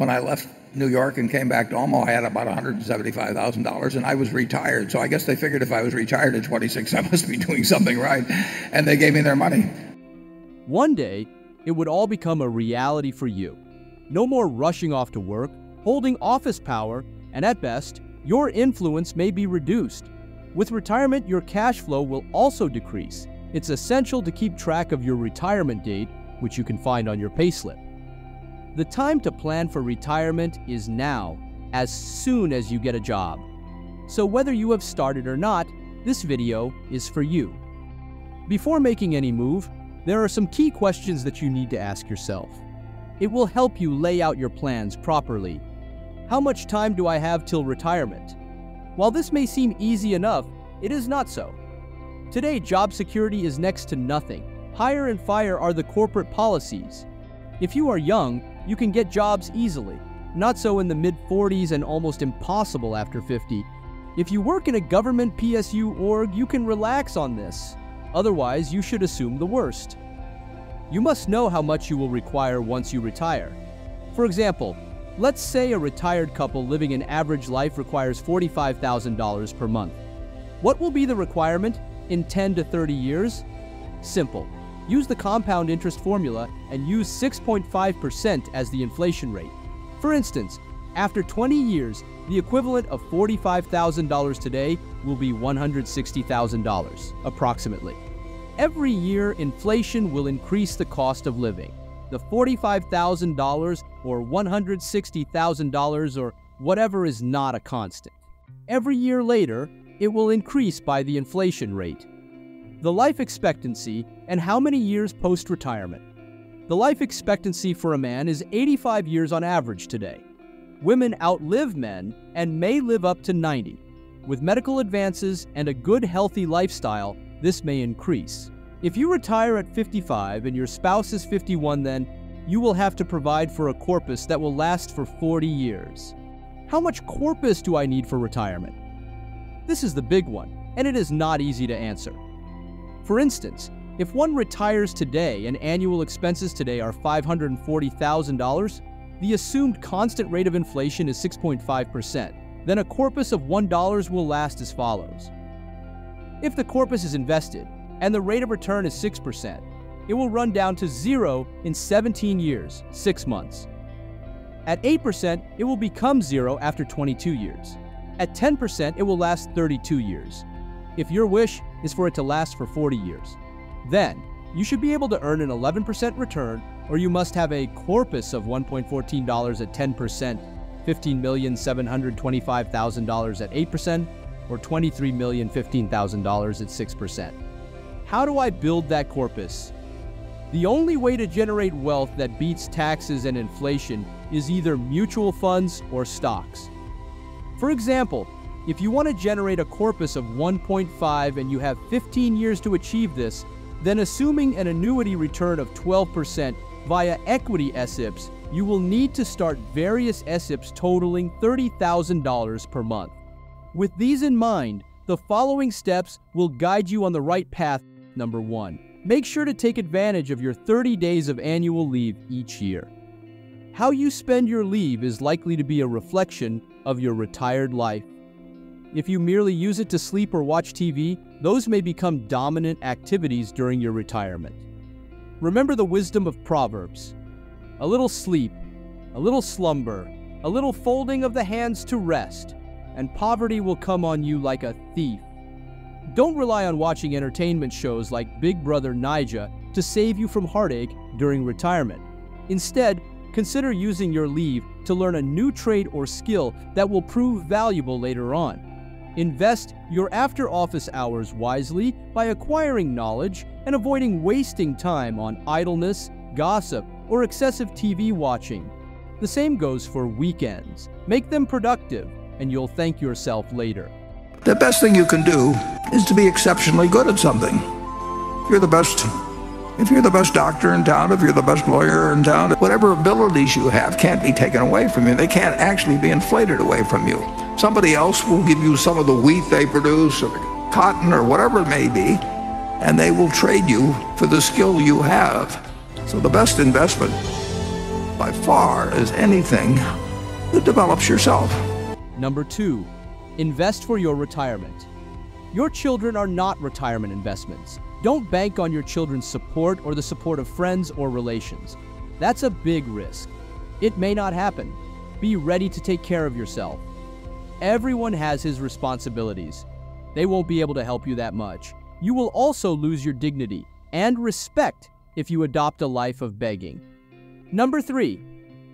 when I left New York and came back to Omaha, I had about $175,000 and I was retired. So I guess they figured if I was retired at 26, I must be doing something right. And they gave me their money. One day, it would all become a reality for you. No more rushing off to work, holding office power, and at best, your influence may be reduced. With retirement, your cash flow will also decrease. It's essential to keep track of your retirement date, which you can find on your payslip. The time to plan for retirement is now, as soon as you get a job. So whether you have started or not, this video is for you. Before making any move, there are some key questions that you need to ask yourself. It will help you lay out your plans properly. How much time do I have till retirement? While this may seem easy enough, it is not so. Today, job security is next to nothing. Hire and fire are the corporate policies. If you are young, you can get jobs easily. Not so in the mid-40s and almost impossible after 50. If you work in a government PSU org, you can relax on this. Otherwise, you should assume the worst. You must know how much you will require once you retire. For example, let's say a retired couple living an average life requires $45,000 per month. What will be the requirement in 10 to 30 years? Simple. Use the compound interest formula and use 6.5% as the inflation rate. For instance, after 20 years, the equivalent of $45,000 today will be $160,000, approximately. Every year, inflation will increase the cost of living. The $45,000 or $160,000 or whatever is not a constant. Every year later, it will increase by the inflation rate. The life expectancy and how many years post-retirement. The life expectancy for a man is 85 years on average today. Women outlive men and may live up to 90. With medical advances and a good, healthy lifestyle, this may increase. If you retire at 55 and your spouse is 51, then you will have to provide for a corpus that will last for 40 years. How much corpus do I need for retirement? This is the big one, and it is not easy to answer. For instance, if one retires today and annual expenses today are $540,000, the assumed constant rate of inflation is 6.5%. Then a corpus of $1 will last as follows. If the corpus is invested, and the rate of return is 6%. It will run down to zero in 17 years, 6 months. At 8%, it will become zero after 22 years. At 10%, it will last 32 years. If your wish is for it to last for 40 years, then you should be able to earn an 11% return, or you must have a corpus of $1.14 at 10%, $15,725,000 at 8%, or $23,015,000 at 6%. How do I build that corpus? The only way to generate wealth that beats taxes and inflation is either mutual funds or stocks. For example, if you want to generate a corpus of 1.5 and you have 15 years to achieve this, then assuming an annuity return of 12% via equity SIPs, you will need to start various SIPs totaling $30,000 per month. With these in mind, the following steps will guide you on the right path. Number 1. Make sure to take advantage of your 30 days of annual leave each year. How you spend your leave is likely to be a reflection of your retired life. If you merely use it to sleep or watch TV, those may become dominant activities during your retirement. Remember the wisdom of Proverbs. A little sleep, a little slumber, a little folding of the hands to rest, and poverty will come on you like a thief. Don't rely on watching entertainment shows like Big Brother Naija to save you from heartache during retirement. Instead, consider using your leave to learn a new trade or skill that will prove valuable later on. Invest your after-office hours wisely by acquiring knowledge and avoiding wasting time on idleness, gossip, or excessive TV watching. The same goes for weekends. Make them productive, and you'll thank yourself later. The best thing you can do is to be exceptionally good at something. You're the best. If you're the best doctor in town, if you're the best lawyer in town, whatever abilities you have can't be taken away from you. They can't actually be inflated away from you. Somebody else will give you some of the wheat they produce or cotton or whatever it may be, and they will trade you for the skill you have. So the best investment by far as anything that develops yourself. Number 2, invest for your retirement. Your children are not retirement investments. Don't bank on your children's support or the support of friends or relations. That's a big risk. It may not happen. Be ready to take care of yourself. Everyone has his responsibilities. They won't be able to help you that much. You will also lose your dignity and respect if you adopt a life of begging. Number 3,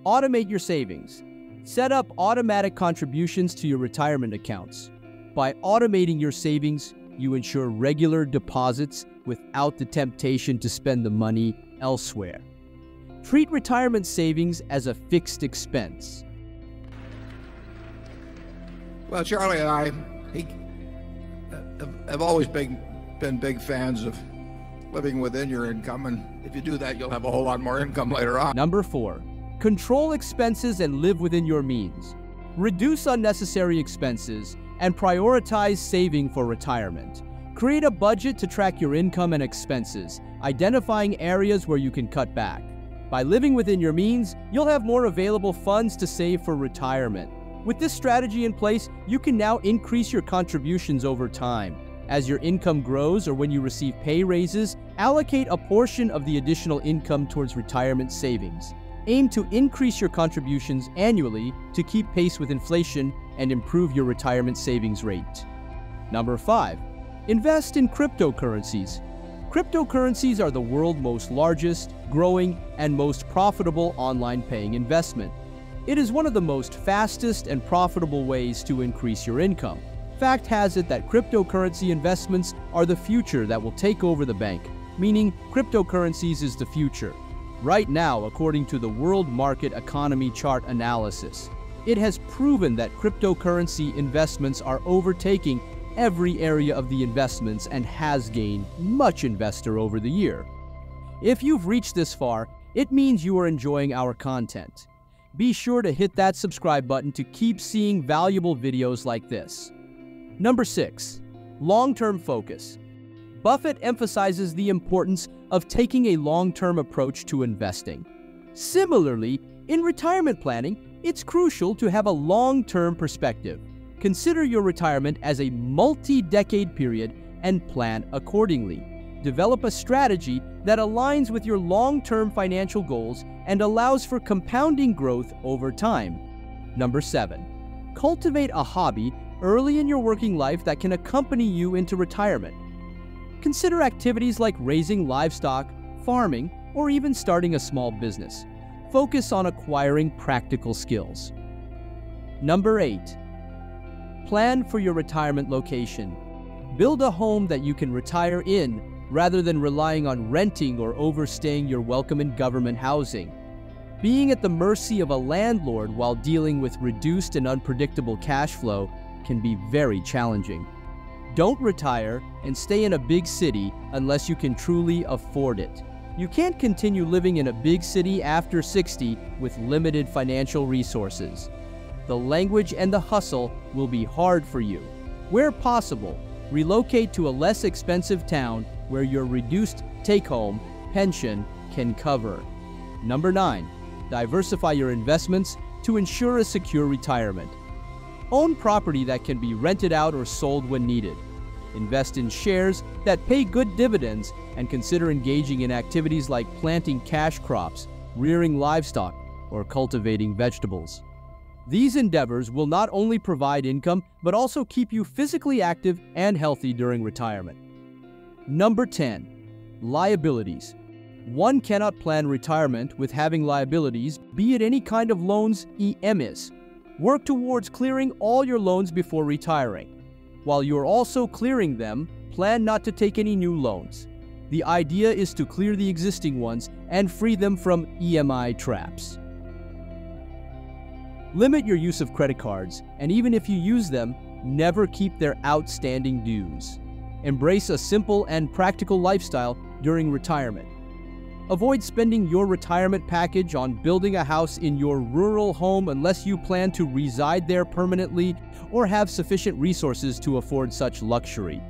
automate your savings. Set up automatic contributions to your retirement accounts. By automating your savings, you ensure regular deposits without the temptation to spend the money elsewhere. Treat retirement savings as a fixed expense. Well, Charlie and I have always been big fans of living within your income, and if you do that, you'll have a whole lot more income later on. Number 4. Control expenses and live within your means. Reduce unnecessary expenses and prioritize saving for retirement. Create a budget to track your income and expenses, identifying areas where you can cut back. By living within your means, you'll have more available funds to save for retirement. With this strategy in place, you can now increase your contributions over time. As your income grows or when you receive pay raises, allocate a portion of the additional income towards retirement savings. Aim to increase your contributions annually to keep pace with inflation and improve your retirement savings rate. Number 5, invest in cryptocurrencies. Cryptocurrencies are the world's most largest, growing, and most profitable online paying investment. It is one of the most fastest and profitable ways to increase your income. Fact has it that cryptocurrency investments are the future that will take over the bank, meaning cryptocurrencies is the future. Right now, according to the World Market Economy Chart analysis, it has proven that cryptocurrency investments are overtaking every area of the investments and has gained much investor over the year. If you've reached this far, it means you are enjoying our content. Be sure to hit that subscribe button to keep seeing valuable videos like this. Number 6, long-term focus. Buffett emphasizes the importance of taking a long-term approach to investing. Similarly, in retirement planning, it's crucial to have a long-term perspective. Consider your retirement as a multi-decade period and plan accordingly. Develop a strategy that aligns with your long-term financial goals and allows for compounding growth over time. Number 7, cultivate a hobby early in your working life that can accompany you into retirement. Consider activities like raising livestock, farming, or even starting a small business. Focus on acquiring practical skills. Number 8, plan for your retirement location. Build a home that you can retire in rather than relying on renting or overstaying your welcome in government housing. Being at the mercy of a landlord while dealing with reduced and unpredictable cash flow can be very challenging. Don't retire and stay in a big city unless you can truly afford it. You can't continue living in a big city after 60 with limited financial resources. The language and the hustle will be hard for you. Where possible, relocate to a less expensive town where your reduced take-home pension can cover. Number 9, diversify your investments to ensure a secure retirement. Own property that can be rented out or sold when needed. Invest in shares that pay good dividends and consider engaging in activities like planting cash crops, rearing livestock, or cultivating vegetables. These endeavors will not only provide income, but also keep you physically active and healthy during retirement. Number 10, liabilities. One cannot plan retirement with having liabilities, be it any kind of loans, EMIs. Work towards clearing all your loans before retiring. While you're also clearing them, plan not to take any new loans. The idea is to clear the existing ones and free them from EMI traps. Limit your use of credit cards, and even if you use them, never keep their outstanding dues. Embrace a simple and practical lifestyle during retirement. Avoid spending your retirement package on building a house in your rural home unless you plan to reside there permanently or have sufficient resources to afford such luxury.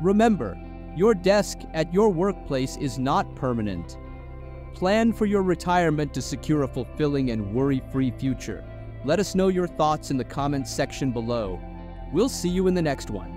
Remember, your desk at your workplace is not permanent. plan for your retirement to secure a fulfilling and worry-free future? Let us know your thoughts in the comments section below. We'll see you in the next one.